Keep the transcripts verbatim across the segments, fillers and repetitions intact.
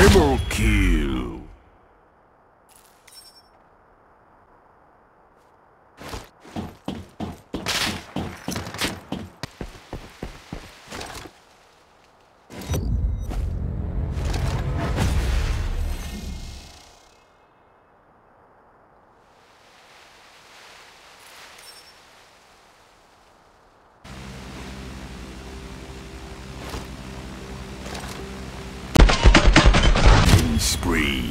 Triple kill. Spree.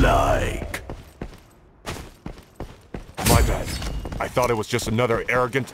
Like. My bad. I thought it was just another arrogant...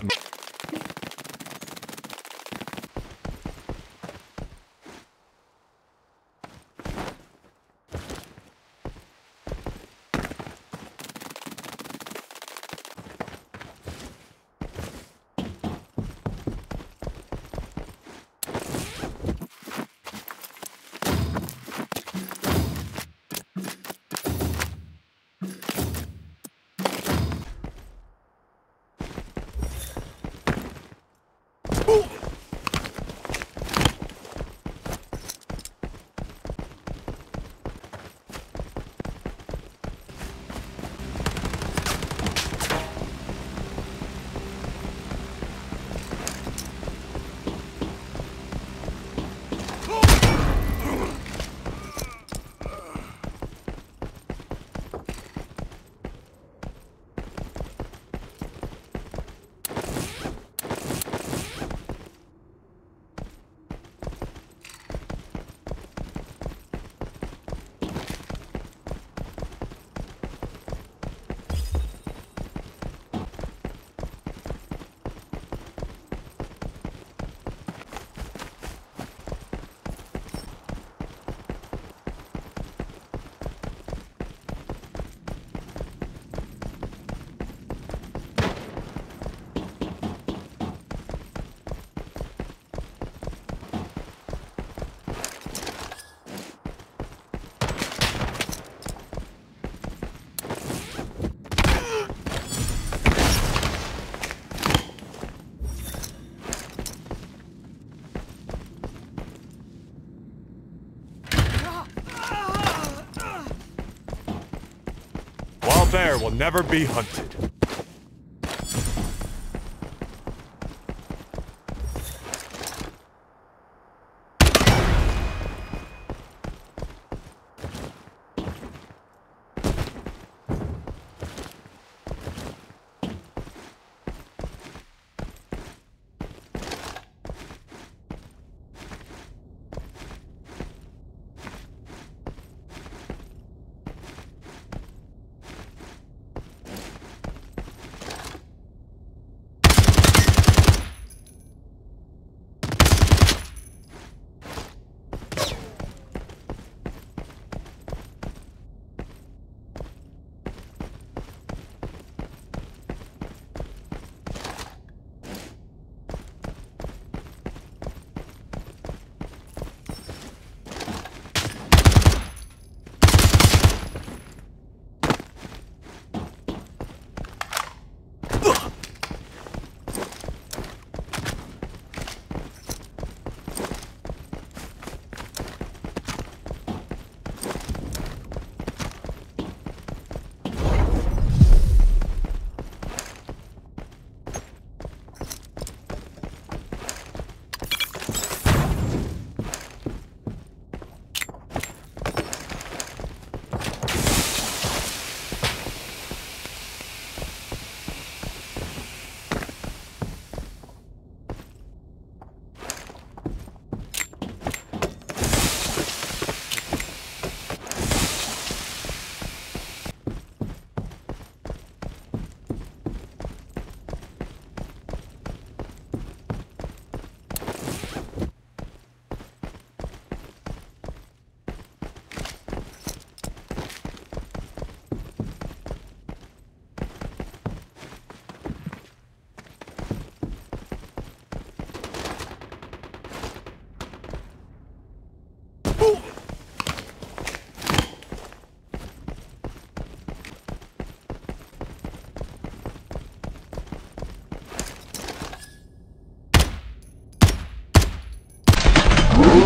fair will never be hunted.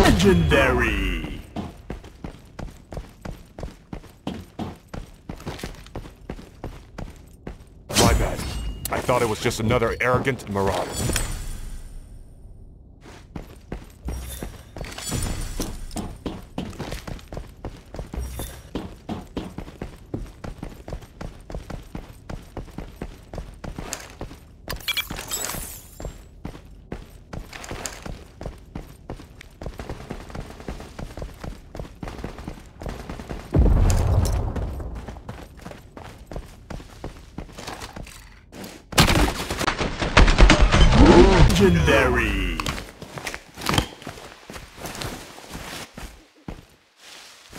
Legendary! My bad. I thought it was just another arrogant marauder. Legendary!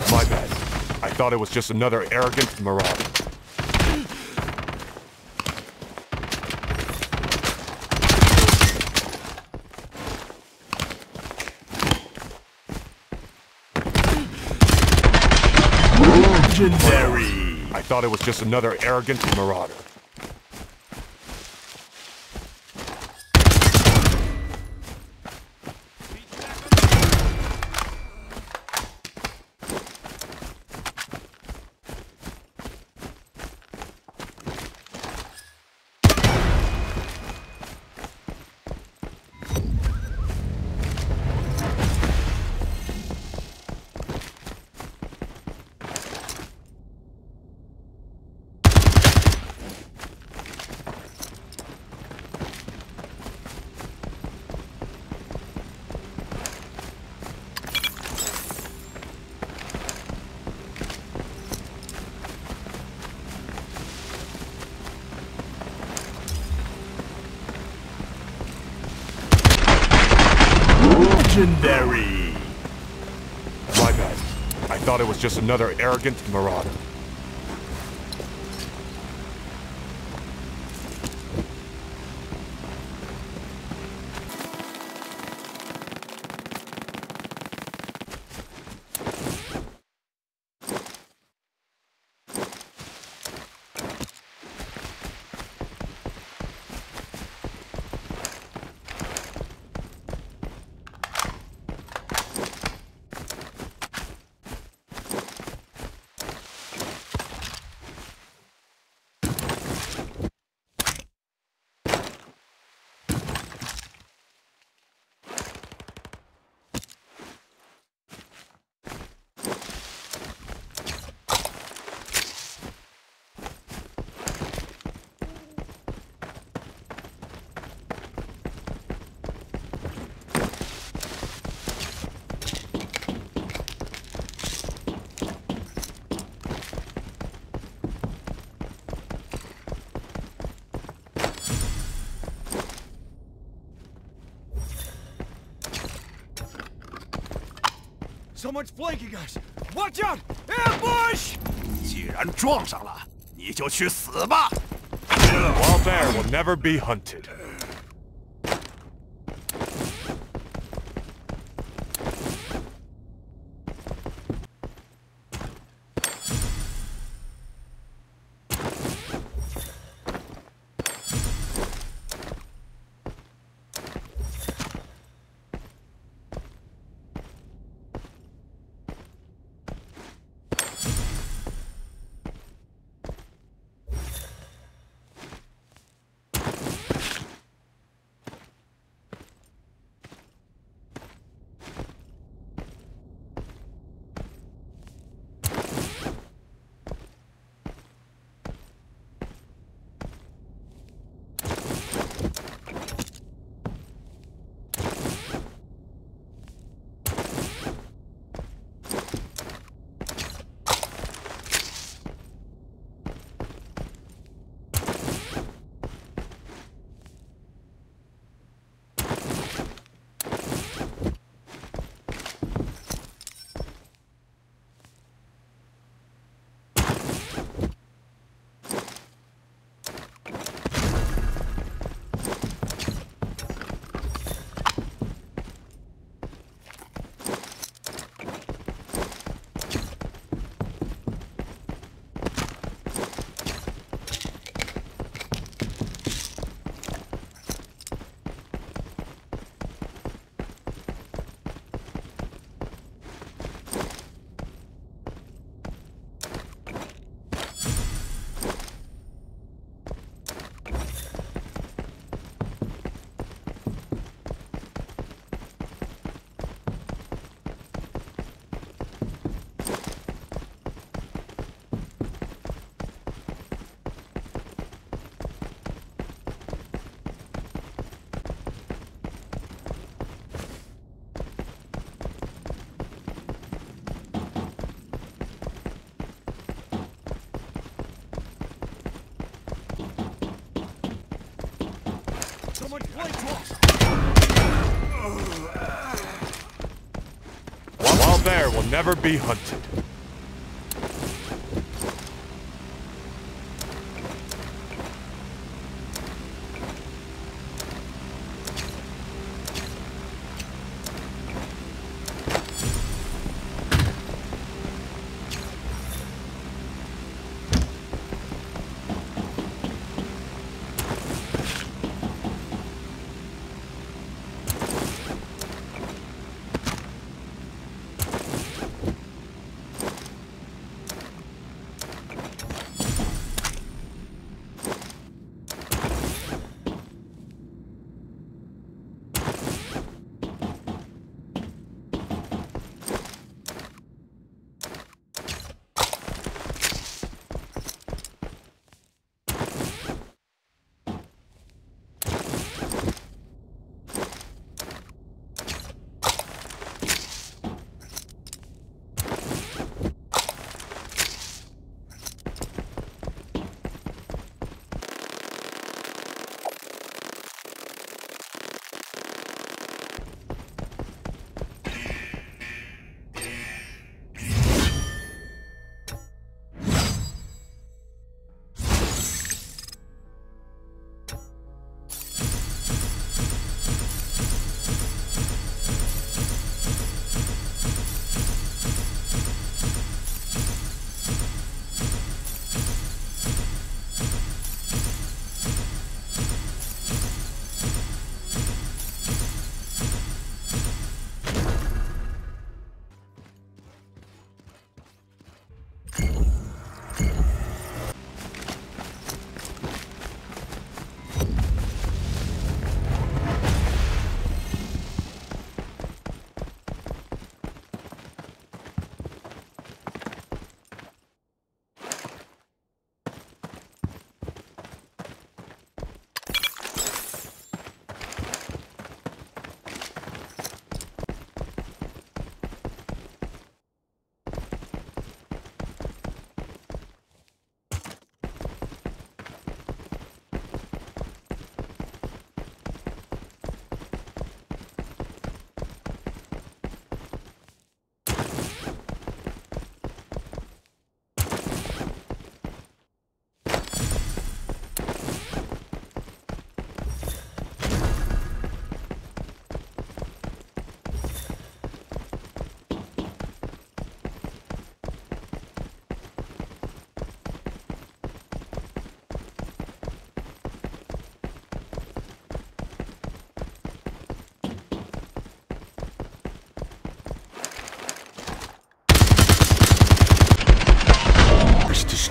My bad. I thought it was just another arrogant marauder. Legendary! I thought it was just another arrogant marauder. Legendary! My bad. I thought it was just another arrogant marauder. Someone's flanking us. Watch out! Ambush! 既然撞上了，你就去死吧。While bear will never be hunted. While bear will never be hunted.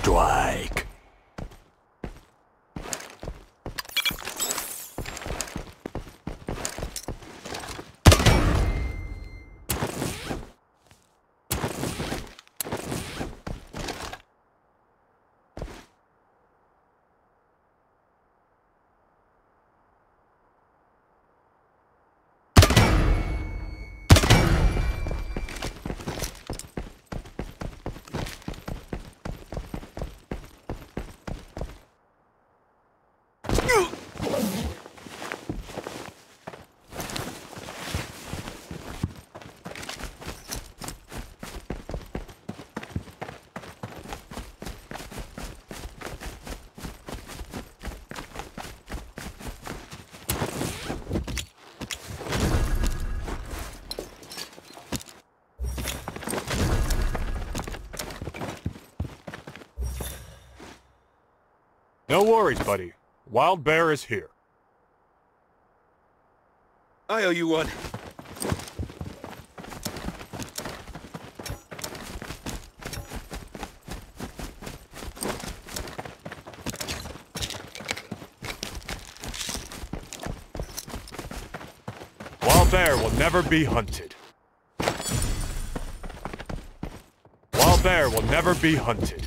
strike. No worries, buddy. Wild Bear is here. I owe you one. Wild Bear will never be hunted. Wild Bear will never be hunted.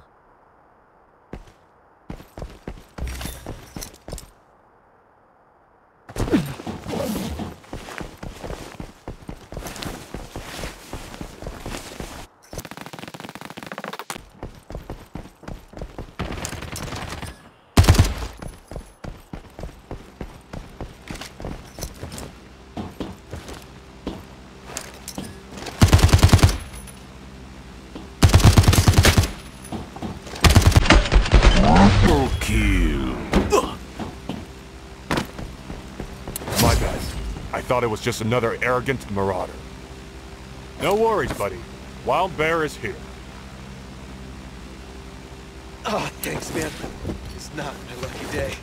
I thought it was just another arrogant marauder. No worries, buddy. Wild Bear is here. Ah, oh, thanks, man. It's not my lucky day.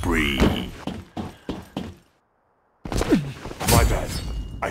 spree. My bad. I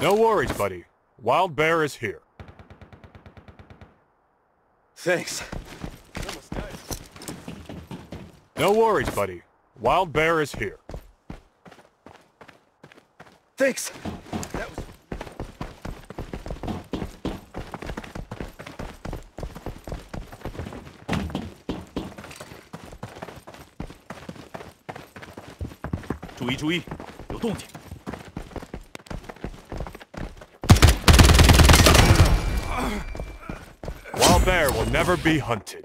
No worries, buddy. Wild Bear is here. Thanks. No worries, buddy. Wild Bear is here. Thanks. That was...注意注意，有动静。 Wild Bear will never be hunted.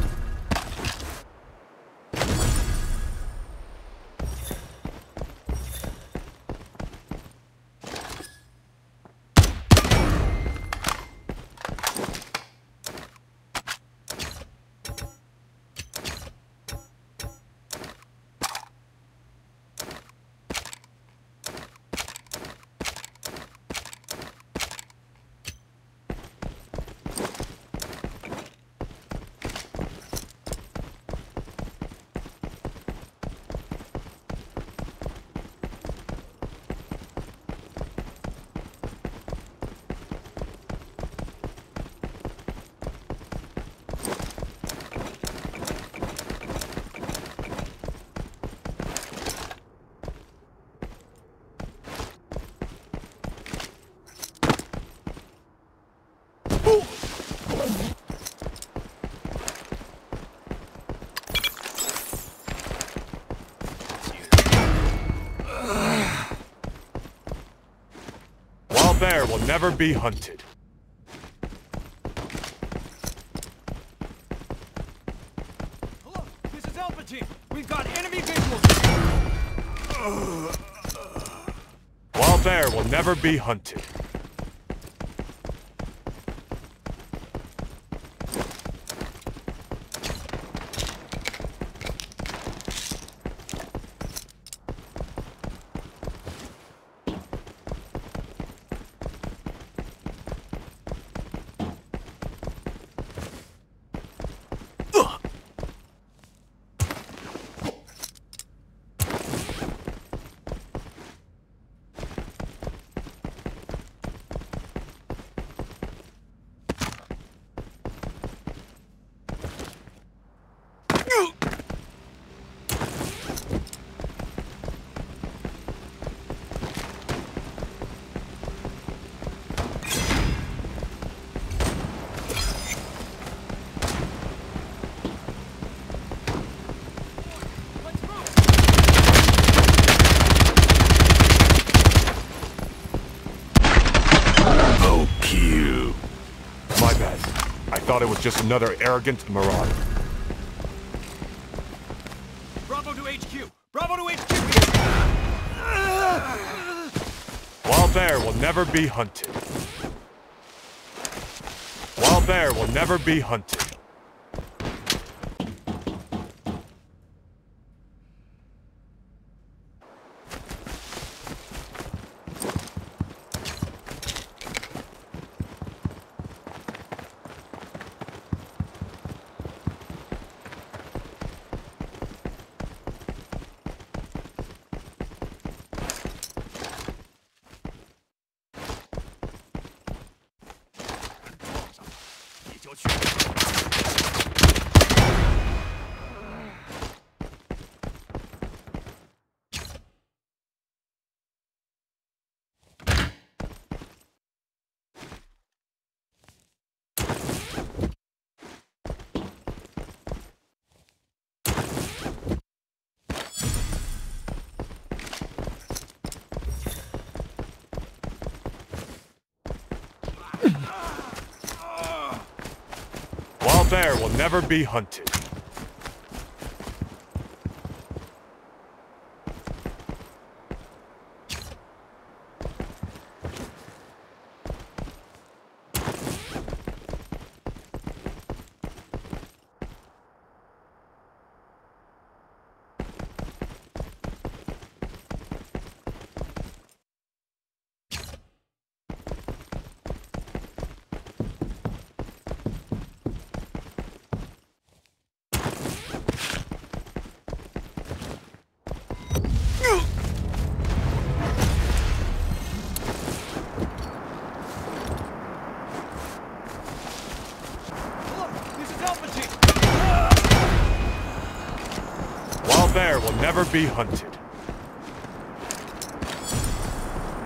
Bear will never be hunted. Hello, this is Alpha Team. We've got enemy visuals. Wild bear will never be hunted. I thought it was just another arrogant marauder. Bravo to H Q! Bravo to H Q! Wild bear will never be hunted. Wild bear will never be hunted. Bear will never be hunted.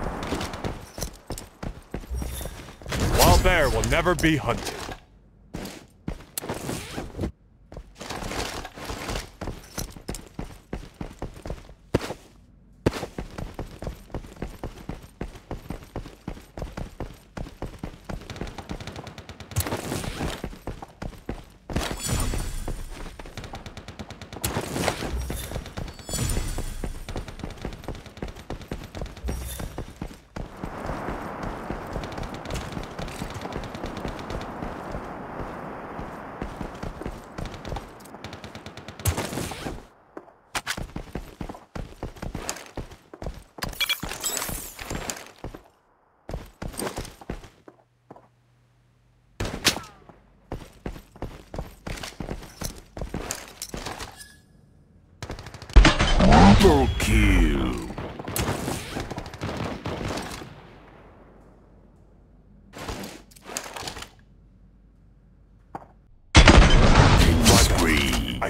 Never be hunted. Wild bear will never be hunted. Triple kill. Spree. I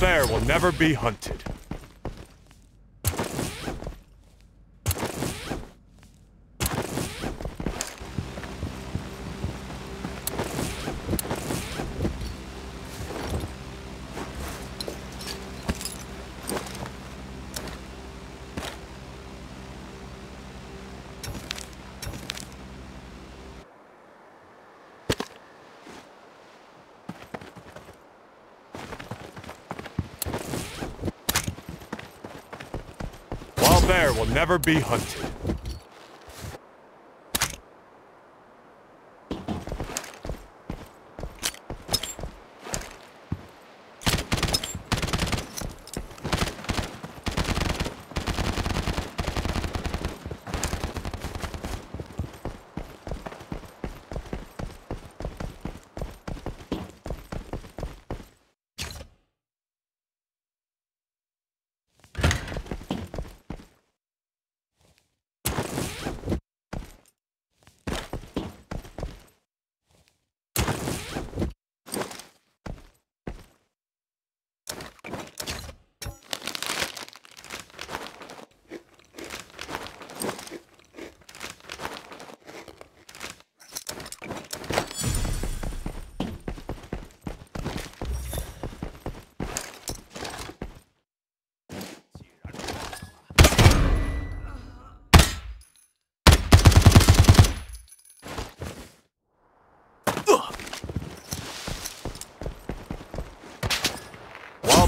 Bear will never be hunted. Bear will never be hunted.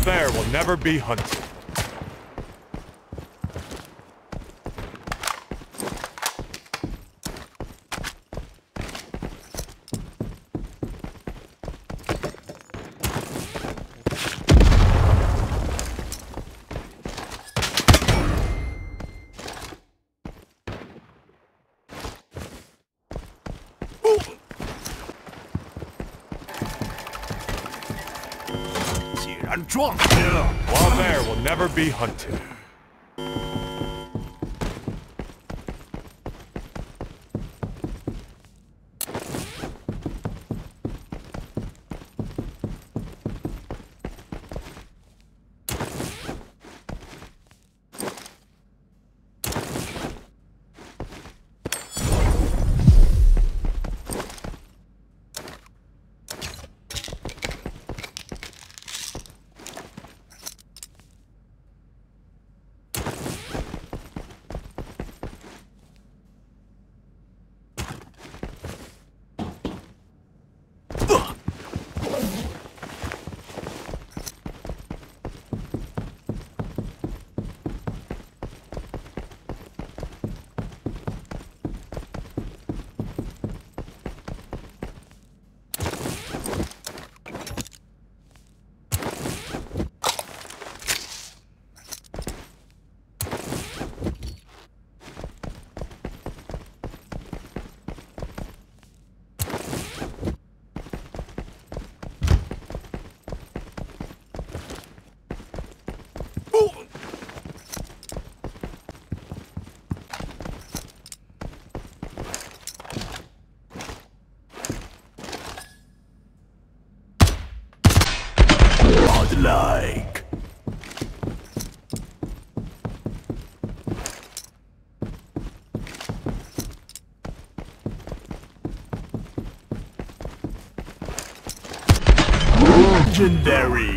Bear will never be hunted. Drunk. Wild bear will never be hunted. like. Legendary.